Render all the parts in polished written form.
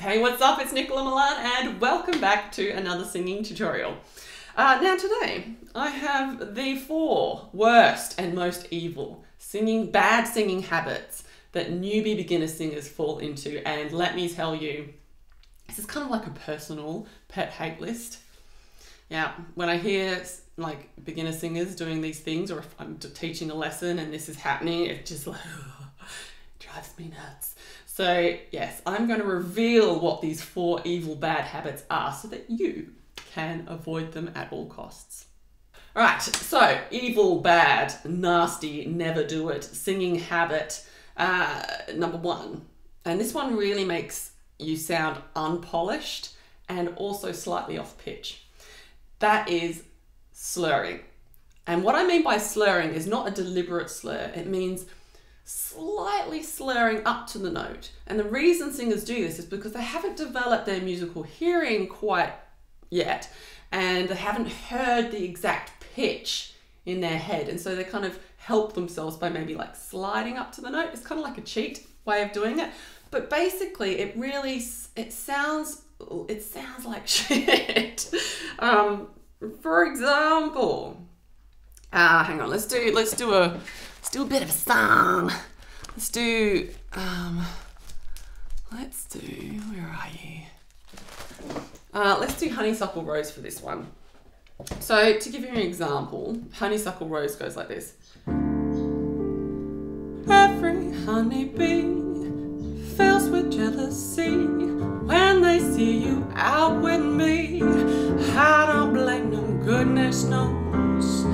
Hey, what's up? It's Nicola Milan and welcome back to another singing tutorial. Now today I have the 4 worst and most evil bad singing habits that newbie beginner singers fall into, and let me tell you, this is kind of like a personal pet hate list. Yeah, when I hear like beginner singers doing these things, or if I'm teaching a lesson and this is happening, it just like drives me nuts. So yes, I'm going to reveal what these 4 evil bad habits are so that you can avoid them at all costs. All right, so evil, bad, nasty, never do it singing habit number 1. And this one really makes you sound unpolished and also slightly off pitch. That is slurring. And what I mean by slurring is not a deliberate slur. It means slightly slurring up to the note. And the reason singers do this is because they haven't developed their musical hearing quite yet, and they haven't heard the exact pitch in their head, and so they kind of help themselves by maybe like sliding up to the note. It's kind of like a cheat way of doing it, but basically it really it sounds like shit. For example, hang on, let's do a bit of a song. Let's do where are you? Let's do Honeysuckle Rose for this one. So to give you an example, Honeysuckle Rose goes like this. Every honeybee fills with jealousy when they see you out with me. I don't blame them, goodness knows.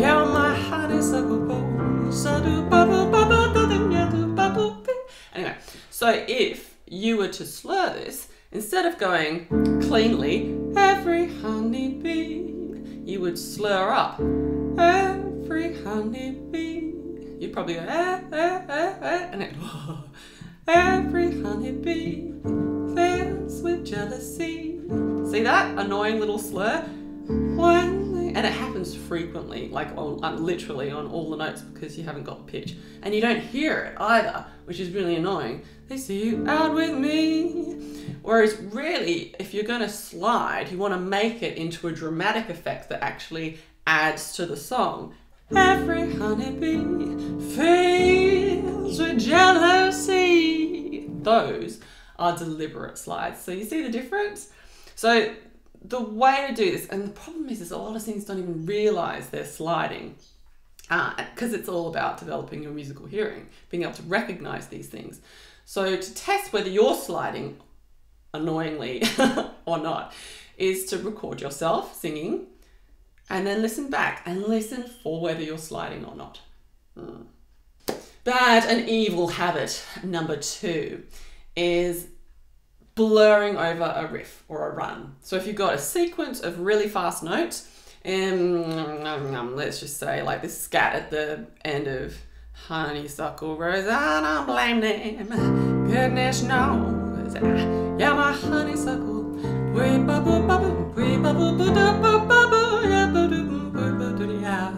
You're my honeysuckle rose. I do bubble bubble do ya do bubble bee. Anyway, so if you were to slur this, instead of going cleanly, every honeybee, you would slur up. Every honeybee, you'd probably go and it, every honeybee fills with jealousy. See that annoying little slur? And it happens frequently, like literally on all the notes, because you haven't got the pitch and you don't hear it either, which is really annoying. They see you out with me. Whereas really, if you're going to slide, you want to make it into a dramatic effect that actually adds to the song. Every honeybee feels with jealousy. Those are deliberate slides. So you see the difference? So the way to do this, and the problem is a lot of singers don't even realize they're sliding, because it's all about developing your musical hearing, being able to recognize these things. So to test whether you're sliding annoyingly or not is to record yourself singing and then listen back and listen for whether you're sliding or not. Bad and evil habit number 2 is blurring over a riff or a run. So if you've got a sequence of really fast notes, let's just say like this scat at the end of Honeysuckle Rose, I don't blame them, goodness knows, yeah my honeysuckle, wee bubble bubble, wee bubble bubble bubble, yeah.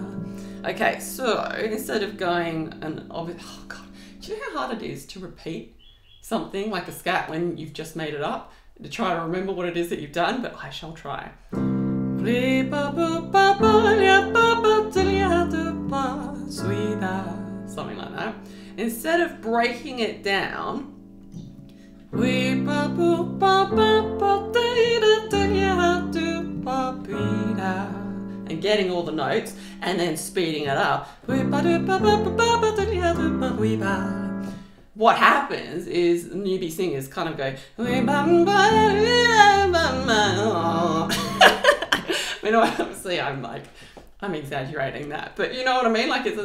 Okay, so instead of going and oh god, do you know how hard it is to repeat something like a scat when you've just made it up, to try to remember what it is that you've done? But I shall try. Something like that. Instead of breaking it down, and getting all the notes and then speeding it up, what happens is newbie singers kind of go, I mean, obviously I'm exaggerating that, but you know what I mean? Like it's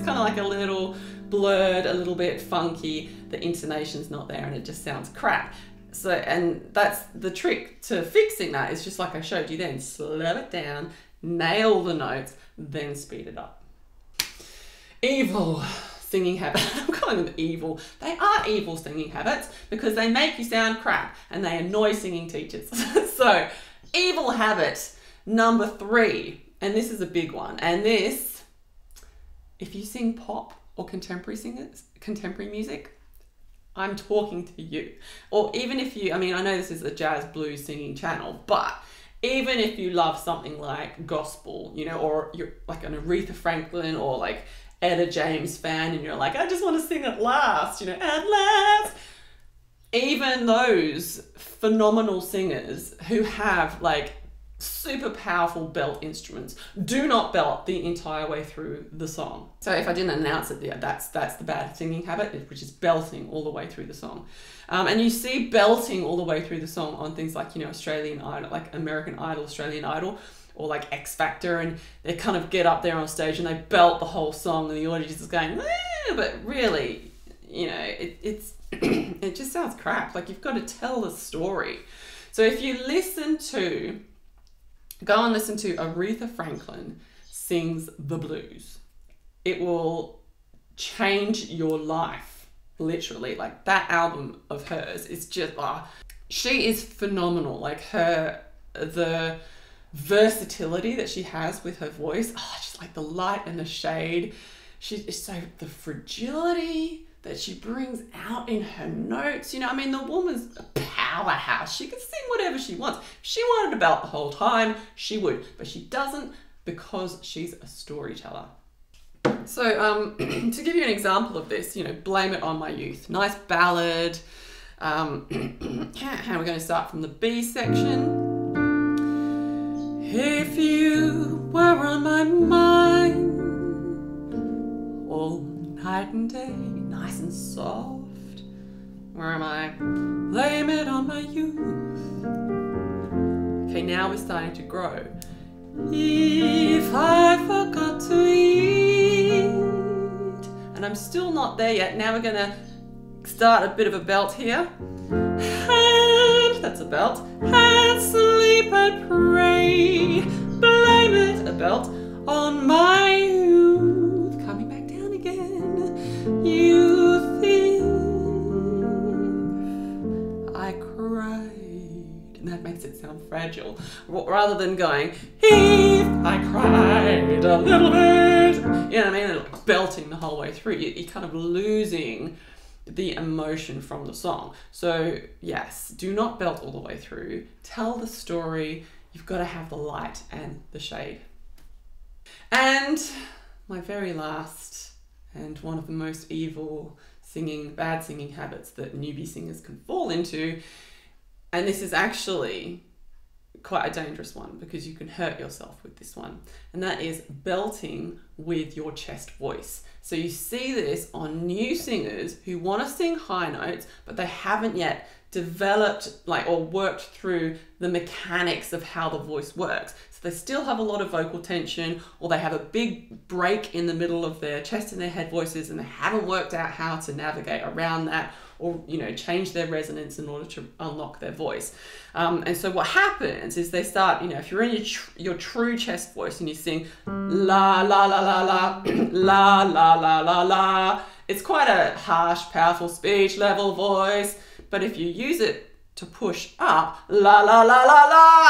kind of like a little blurred, a little bit funky, the intonation's not there and it just sounds crap. So, and that's the trick to fixing that, is just like I showed you then, slow it down, nail the notes, then speed it up. Evil singing habits. I'm calling them evil. They are evil singing habits because they make you sound crap and they annoy singing teachers. So evil habit number 3, and this is a big one, and this, if you sing pop or contemporary music, I'm talking to you. Or even if you, I mean, I know this is a jazz blues singing channel, but even if you love something like gospel, you know, or you're like an Aretha Franklin or like Etta James fan and you're like, I just want to sing At Last, you know, at last. Even those phenomenal singers who have like super powerful belt instruments do not belt the entire way through the song. So if I didn't announce it, yeah, that's the bad singing habit, which is belting all the way through the song. And you see belting all the way through the song on things like, you know, Australian Idol, like American Idol, Australian Idol, or like X Factor, and they kind of get up there on stage and they belt the whole song and the audience is going, ah, but really, you know, it's it just sounds crap. Like, you've got to tell the story. So if you listen to, go and listen to Aretha Franklin sings the blues. It will change your life, literally. Like, that album of hers is just, she is phenomenal. Like, the versatility that she has with her voice, just like the light and the shade. She's so, the fragility that she brings out in her notes. You know, I mean, the woman's a powerhouse. She can sing whatever she wants. If she wanted to belt the whole time, she would, but she doesn't because she's a storyteller. So to give you an example of this, you know, Blame It On My Youth. Nice ballad. And we're going to start from the B section. If you were on my mind all night and day, nice and soft. Where am I? Blame it on my youth. Okay, now we're starting to grow. If I forgot to eat. And I'm still not there yet. Now we're gonna start a bit of a belt here. And that's a belt. And sleep and pray. Blame it, a belt, on my youth. Coming back down again. You. That makes it sound fragile, rather than going, if I cried a little bit, you know what I mean, it's belting the whole way through. You're kind of losing the emotion from the song. So yes, do not belt all the way through. Tell the story. You've got to have the light and the shade. And my very last, and one of the most evil singing, bad singing habits that newbie singers can fall into, and this is actually quite a dangerous one because you can hurt yourself with this one, and that is belting with your chest voice. So you see this on new singers who want to sing high notes, but they haven't yet developed or worked through the mechanics of how the voice works. So they still have a lot of vocal tension, or they have a big break in the middle of their chest and their head voices, and they haven't worked out how to navigate around that, or, you know, change their resonance in order to unlock their voice. And so what happens is they start, you know, if you're in your true chest voice and you sing la la la la la la la la la la, it's quite a harsh, powerful speech level voice. But if you use it to push up, la la la la la,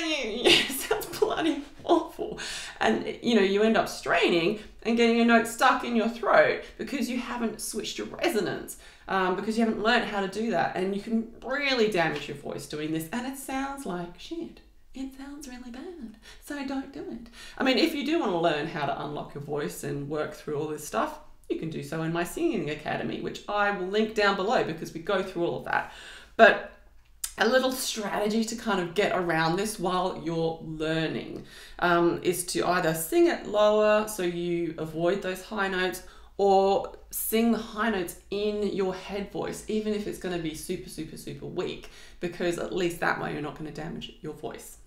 it sounds bloody awful. And, you know, you end up straining and getting a note stuck in your throat because you haven't switched your resonance, because you haven't learned how to do that. And you can really damage your voice doing this. And it sounds like shit. It sounds really bad. So don't do it. I mean, if you do want to learn how to unlock your voice and work through all this stuff, you can do so in my singing academy, which I will link down below because we go through all of that. But a little strategy to kind of get around this while you're learning is to either sing it lower so you avoid those high notes, or sing the high notes in your head voice, even if it's going to be super, super, super weak, because at least that way you're not going to damage your voice.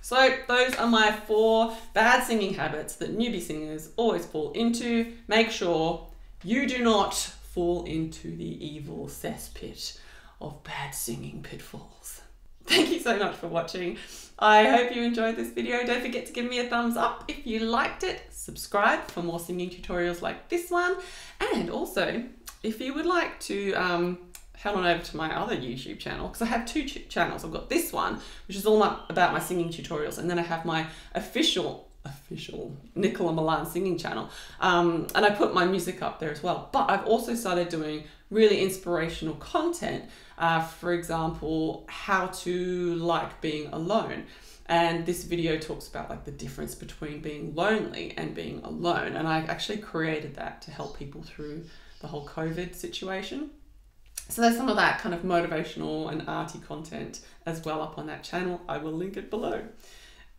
So those are my 4 bad singing habits that newbie singers always fall into. Make sure you do not fall into the evil cesspit of bad singing pitfalls. Thank you so much for watching. I hope you enjoyed this video. Don't forget to give me a thumbs up if you liked it. Subscribe for more singing tutorials like this one. And also, if you would like to head on over to my other YouTube channel, because I have 2 channels. I've got this one, which is all about my singing tutorials, and then I have my official Nicola Milan singing channel, and I put my music up there as well. But I've also started doing really inspirational content. For example, how to like being alone. And this video talks about like the difference between being lonely and being alone. And I actually created that to help people through the whole COVID situation. So there's some of that kind of motivational and arty content as well up on that channel. I will link it below.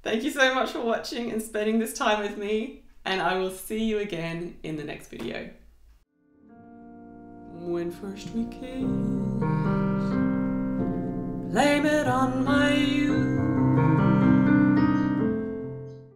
Thank you so much for watching and spending this time with me, and I will see you again in the next video. When first we kissed, blame it on my youth.